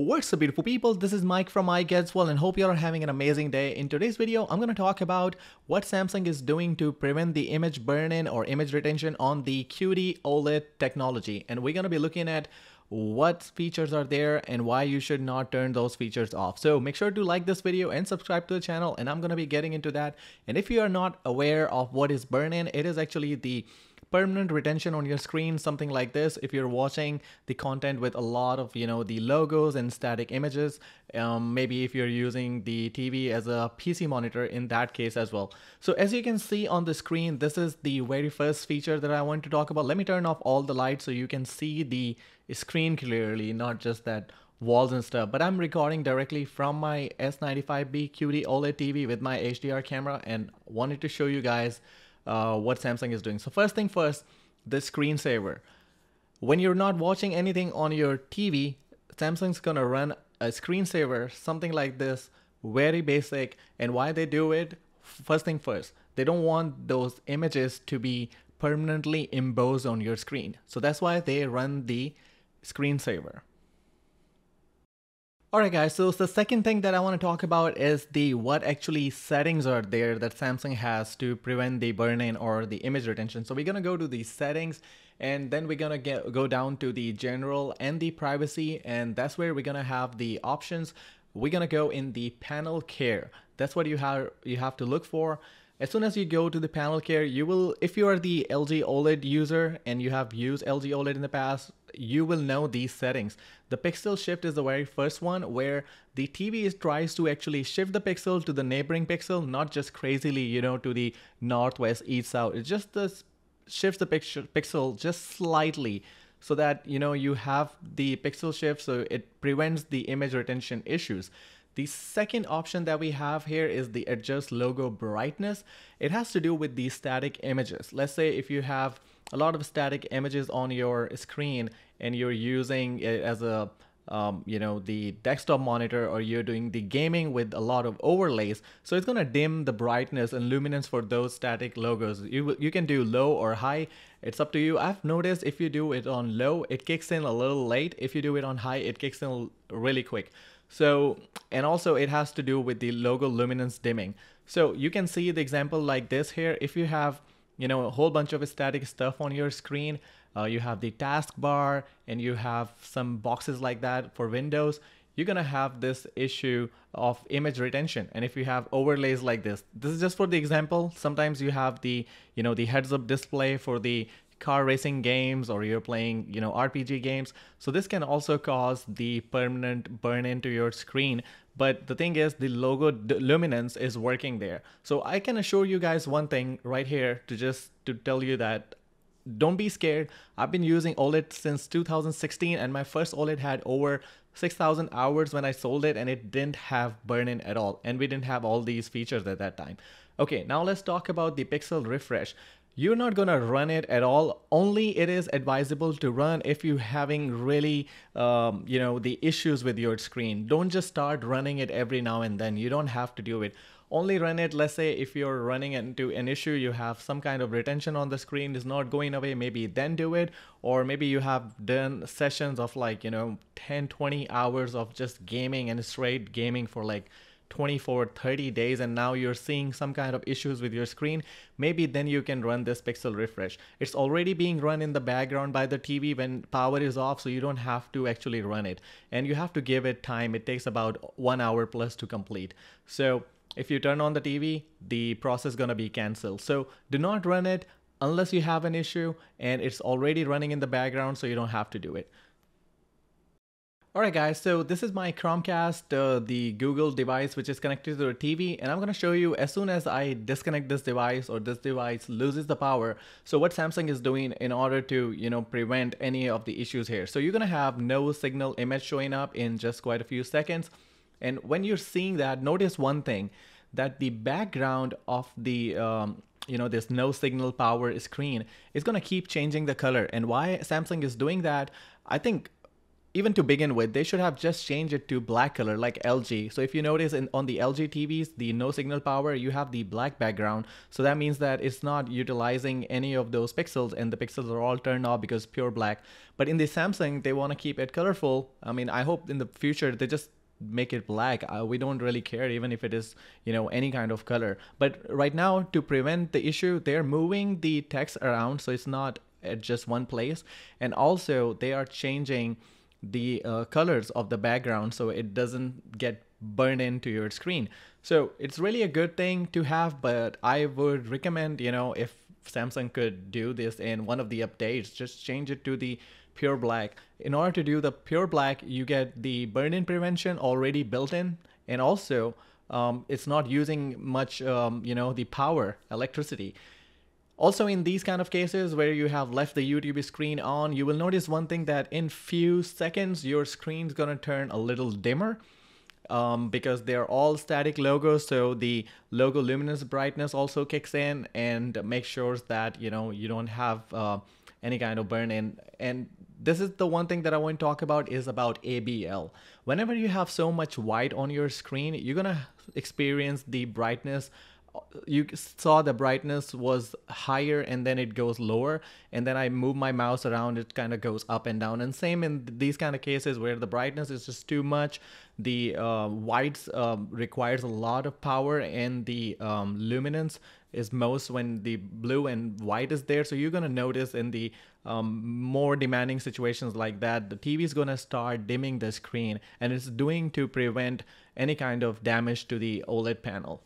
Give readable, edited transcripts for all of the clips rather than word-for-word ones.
What's up, beautiful people? This is Mike from iGetsWell and hope you're having an amazing day. In today's video, I'm going to talk about what Samsung is doing to prevent the image burn-in or image retention on the QD OLED technology. And we're going to be looking at what features are there and why you should not turn those features off. So make sure to like this video and subscribe to the channel, and I'm going to be getting into that. And if you are not aware of what is burn-in, it is actually the permanent retention on your screen, something like this. If you're watching the content with a lot of, the logos and static images, maybe if you're using the TV as a PC monitor in that case as well. So as you can see on the screen, this is the very first feature that I want to talk about. Let me turn off all the lights so you can see the screen clearly, not just that walls and stuff. But I'm recording directly from my S95B QD OLED TV with my HDR camera and wanted to show you guys what Samsung is doing. So first thing first, the screensaver. When you're not watching anything on your TV, Samsung's gonna run a screensaver, something like this, very basic. And why they do it, first thing first, they don't want those images to be permanently embossed on your screen. So that's why they run the screensaver. Alright guys, so the second thing that I want to talk about is the what actually settings are there that Samsung has to prevent the burn-in or the image retention. So we're going to go to the settings, and then we're going to go down to the general and the privacy, and that's where we're going to have the options. We're going to go in the panel care. That's what you have to look for. As soon as you go to the panel care, you will, if you are the LG OLED user and you have used LG OLED in the past, you will know these settings. The pixel shift is the very first one, where the TV tries to actually shift the pixel to the neighboring pixel, not just crazily, to the northwest, east, south. It just shifts the pixel just slightly, so that, you have the pixel shift, so it prevents the image retention issues. The second option that we have here is the adjust logo brightness. It has to do with the static images. Let's say if you have a lot of static images on your screen and you're using it as a, the desktop monitor, or you're doing the gaming with a lot of overlays. So it's going to dim the brightness and luminance for those static logos. You can do low or high. It's up to you. I've noticed if you do it on low, it kicks in a little late. If you do it on high, it kicks in really quick. So, and also it has to do with the logo luminance dimming. So you can see the example like this here. If you have, a whole bunch of static stuff on your screen, you have the taskbar and you have some boxes like that for windows, you're going to have this issue of image retention. And if you have overlays like this, this is just for the example. Sometimes you have the, the heads up display for the car racing games, or you're playing, RPG games. So this can also cause the permanent burn into your screen. But the thing is, the logo luminance is working there. So I can assure you guys one thing right here to tell you that don't be scared. I've been using OLED since 2016, and my first OLED had over 6,000 hours when I sold it, and it didn't have burn-in at all. And we didn't have all these features at that time. Okay, now let's talk about the pixel refresh. You're not going to run it at all. Only it is advisable to run if you're having really, the issues with your screen. Don't just start running it every now and then. You don't have to do it. Only run it, let's say, if you're running into an issue, you have some kind of retention on the screen, is not going away, maybe then do it. Or maybe you have done sessions of 10, 20 hours of just gaming and straight gaming for 24, 30 days, and now you're seeing some kind of issues with your screen. Maybe then you can run this pixel refresh. It's already being run in the background by the TV when power is off, so you don't have to actually run it. And you have to give it time. It takes about 1 hour plus to complete. So if you turn on the TV, the process is going to be canceled. So do not run it unless you have an issue and it's already running in the background, so you don't have to do it. Alright guys, so this is my Chromecast, the Google device which is connected to the TV, and I'm going to show you as soon as I disconnect this device or this device loses the power. So what Samsung is doing in order to, prevent any of the issues here. So you're going to have no signal image showing up in just quite a few seconds. And when you're seeing that, notice one thing, that the background of the, this no signal power screen is going to keep changing the color. And why Samsung is doing that, I think Even to begin with, they should have just changed it to black color like LG. So if you notice on the LG TVs, the no signal power, you have the black background. So that means that it's not utilizing any of those pixels and the pixels are all turned off because pure black. But in the Samsung, they want to keep it colorful. I mean, I hope in the future they just make it black. We don't really care even if it is, you know, any kind of color. But right now, to prevent the issue, they're moving the text around so it's not at just one place. And also they are changing the colors of the background so it doesn't get burned into your screen. So it's really a good thing to have, but I would recommend, you know, if Samsung could do this in one of the updates, just change it to the pure black. In order to do the pure black, you get the burn-in prevention already built in, and also it's not using much, you know, the power, electricity. Also, in these kind of cases where you have left the YouTube screen on, you will notice one thing, that in few seconds, your screen's gonna turn a little dimmer because they're all static logos. So the logo luminous brightness also kicks in and makes sure that, you know, you don't have any kind of burn in. And this is the one thing that I want to talk about is about ABL. Whenever you have so much white on your screen, you're gonna experience the brightness. You saw the brightness was higher and then it goes lower, and then I move my mouse around, it kind of goes up and down. And same in these kind of cases where the brightness is just too much, the whites requires a lot of power, and the luminance is most when the blue and white is there. So you're gonna notice in the more demanding situations like that, the TV is gonna start dimming the screen, and it's doing to prevent any kind of damage to the OLED panel.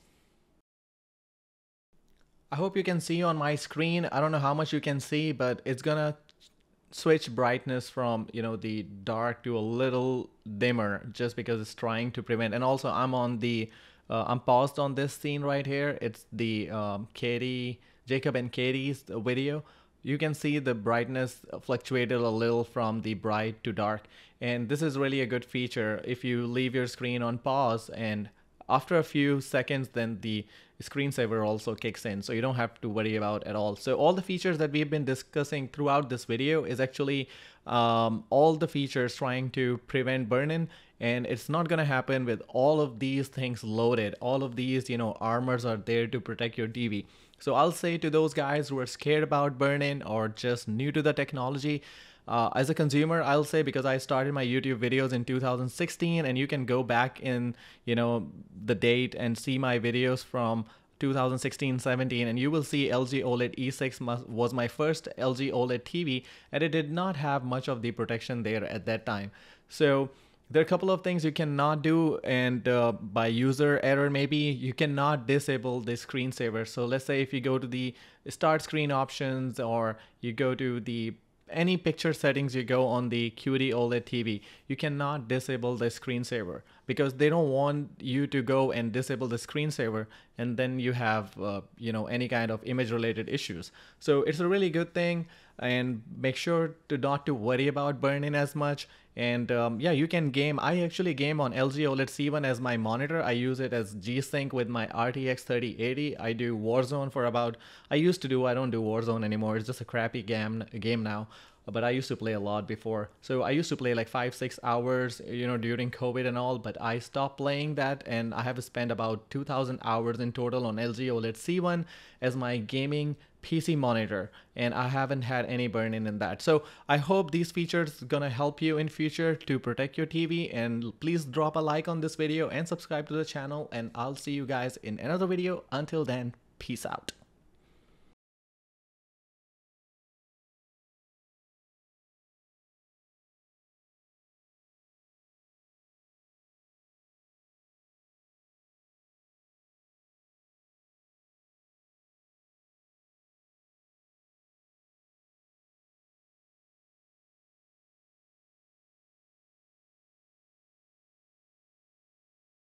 I hope you can see on my screen. I don't know how much you can see, but it's gonna switch brightness from, you know, the dark to a little dimmer just because it's trying to prevent. And also I'm on the, I'm paused on this scene right here. It's the Katie, Jacob and Katie's video. You can see the brightness fluctuated a little from the bright to dark. And this is really a good feature. If you leave your screen on pause and after a few seconds, then the screensaver also kicks in, so you don't have to worry about at all. So all the features that we've been discussing throughout this video is actually all the features trying to prevent burn-in, and it's not going to happen with all of these things loaded. All of these, you know, armors are there to protect your TV. So I'll say to those guys who are scared about burn-in or just new to the technology, as a consumer, I'll say, because I started my YouTube videos in 2016, and you can go back in, you know, the date and see my videos from 2016-17, and you will see LG OLED E6 was my first LG OLED TV, and it did not have much of the protection there at that time. So there are a couple of things you cannot do, and by user error maybe, you cannot disable the screensaver. So let's say if you go to the start screen options, or you go to the any picture settings, you go on the QD OLED TV, you cannot disable the screensaver because they don't want you to go and disable the screensaver and then you have you know, any kind of image related issues. So it's a really good thing, and make sure to not to worry about burn-in as much. And yeah, you can game. I actually game on LG OLED C1 as my monitor. I use it as G-Sync with my RTX 3080. I do Warzone for about, I don't do Warzone anymore. It's just a crappy game now. But I used to play a lot before. So I used to play like 5-6 hours, you know, during COVID and all, but I stopped playing that, and I have spent about 2,000 hours in total on LG OLED C1 as my gaming PC monitor, and I haven't had any burn-in in that. So I hope these features gonna help you in future to protect your TV, and please drop a like on this video and subscribe to the channel, and I'll see you guys in another video. Until then, peace out.